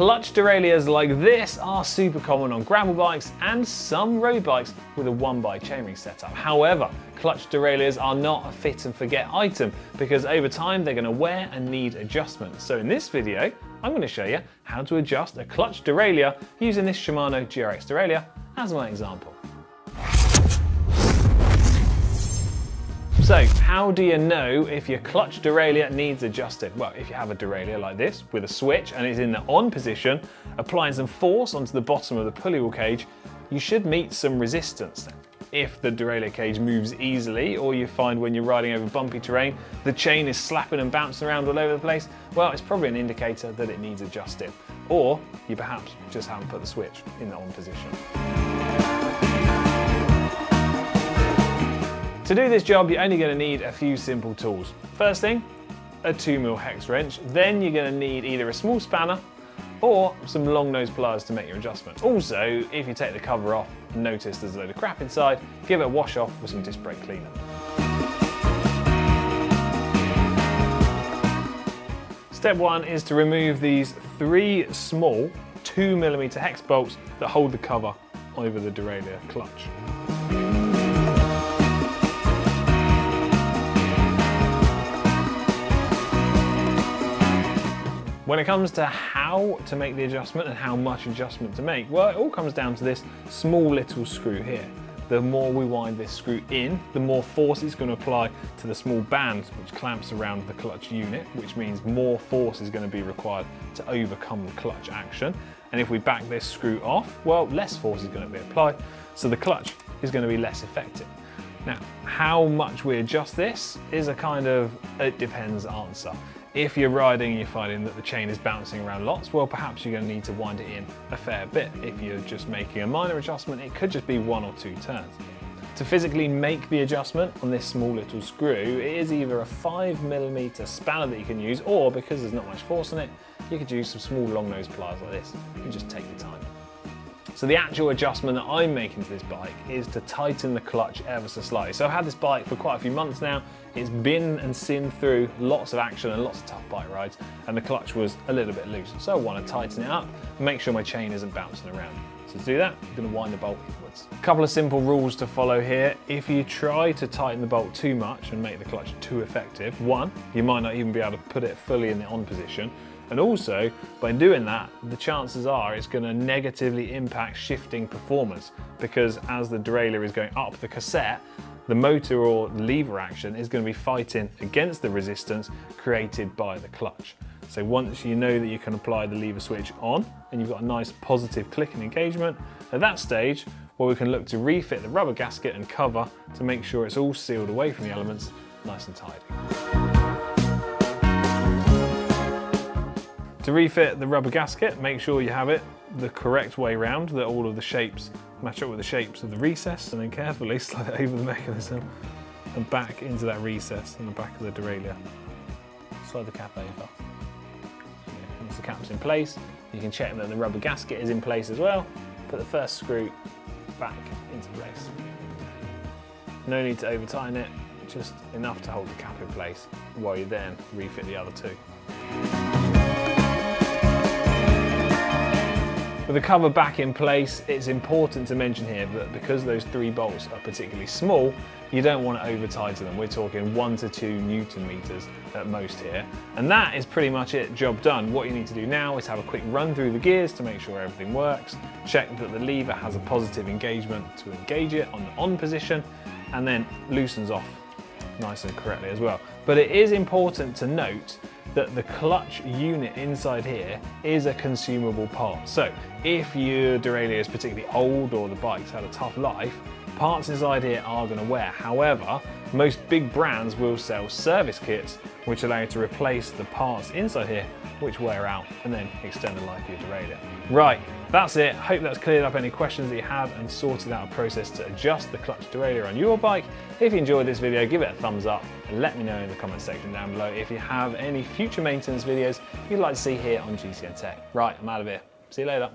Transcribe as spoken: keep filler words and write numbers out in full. Clutch derailleurs like this are super common on gravel bikes and some road bikes with a one by chainring setup. However, clutch derailleurs are not a fit and forget item because over time they're going to wear and need adjustments. So in this video, I'm going to show you how to adjust a clutch derailleur using this Shimano G R X derailleur as my example. So how do you know if your clutch derailleur needs adjusted? Well, if you have a derailleur like this with a switch and it's in the on position, applying some force onto the bottom of the pulley wheel cage, you should meet some resistance. If the derailleur cage moves easily, or you find when you're riding over bumpy terrain, the chain is slapping and bouncing around all over the place, well, it's probably an indicator that it needs adjusting. Or you perhaps just haven't put the switch in the on position. To do this job, you're only going to need a few simple tools. First thing, a two mil hex wrench. Then you're going to need either a small spanner or some long nose pliers to make your adjustment. Also, if you take the cover off and notice there's a load of crap inside, give it a wash off with some disc brake cleaner. Step one is to remove these three small two millimeter hex bolts that hold the cover over the derailleur clutch. When it comes to how to make the adjustment and how much adjustment to make, well, it all comes down to this small little screw here. The more we wind this screw in, the more force it's going to apply to the small band which clamps around the clutch unit, which means more force is going to be required to overcome the clutch action. And if we back this screw off, well, less force is going to be applied, so the clutch is going to be less effective. Now, how much we adjust this is a kind of it depends answer. If you're riding and you're finding that the chain is bouncing around lots, well, perhaps you're going to need to wind it in a fair bit. If you're just making a minor adjustment, it could just be one or two turns. To physically make the adjustment on this small little screw, it is either a five millimeter spanner that you can use, or because there's not much force on it, you could use some small long nose pliers like this and just take your time. So the actual adjustment that I'm making to this bike is to tighten the clutch ever so slightly. So I've had this bike for quite a few months now. It's been and seen through lots of action and lots of tough bike rides, and the clutch was a little bit loose. So I want to tighten it up and make sure my chain isn't bouncing around. So to do that, I'm going to wind the bolt inwards. A couple of simple rules to follow here. If you try to tighten the bolt too much and make the clutch too effective, one, you might not even be able to put it fully in the on position. And also, by doing that, the chances are it's going to negatively impact shifting performance, because as the derailleur is going up the cassette, the motor or lever action is going to be fighting against the resistance created by the clutch. So once you know that you can apply the lever switch on and you've got a nice positive click and engagement, at that stage, well, we can look to refit the rubber gasket and cover to make sure it's all sealed away from the elements, nice and tidy. To refit the rubber gasket, make sure you have it the correct way round, that all of the shapes match up with the shapes of the recess, and then carefully slide it over the mechanism and back into that recess on the back of the derailleur. Slide the cap over. Once the cap's in place, you can check that the rubber gasket is in place as well. Put the first screw back into place. No need to over tighten it, just enough to hold the cap in place while you then refit the other two. With the cover back in place, it's important to mention here that because those three bolts are particularly small, you don't want to over tighten them. We're talking one to two Newton meters at most here. And that is pretty much it, job done. What you need to do now is have a quick run through the gears to make sure everything works, check that the lever has a positive engagement to engage it on the on position, and then loosens off nice and correctly as well. But it is important to note that the clutch unit inside here is a consumable part. So if your derailleur is particularly old or the bike's had a tough life, parts inside here are going to wear. However, most big brands will sell service kits which allow you to replace the parts inside here which wear out and then extend the life of your derailleur. Right, that's it. Hope that's cleared up any questions that you had and sorted out a process to adjust the clutch derailleur on your bike. If you enjoyed this video, give it a thumbs up and let me know in the comment section down below if you have any future maintenance videos you'd like to see here on G C N Tech. Right, I'm out of here. See you later.